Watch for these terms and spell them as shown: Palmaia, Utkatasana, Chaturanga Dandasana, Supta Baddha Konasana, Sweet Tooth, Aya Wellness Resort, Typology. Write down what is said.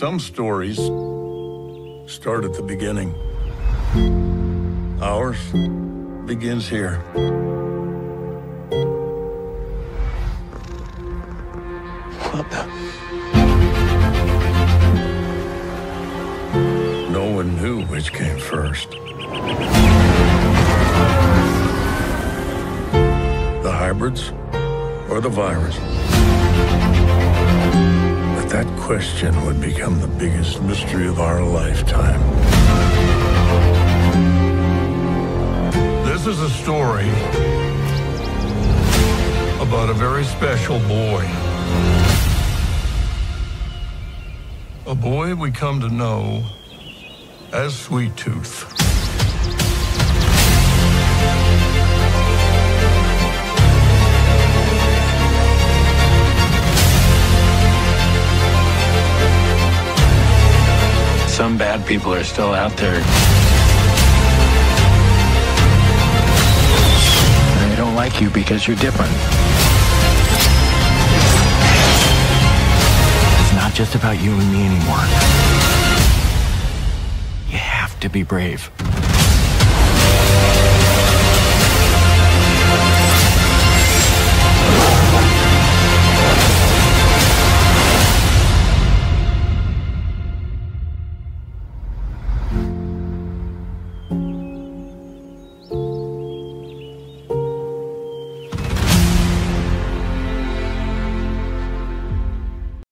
Some stories start at the beginning. Ours begins here. What the? No one knew which came first. The hybrids or the virus? That question would become the biggest mystery of our lifetime. This is a story about a very special boy. A boy we come to know as Sweet Tooth. Some bad people are still out there. And they don't like you because you're different. It's not just about you and me anymore. You have to be brave.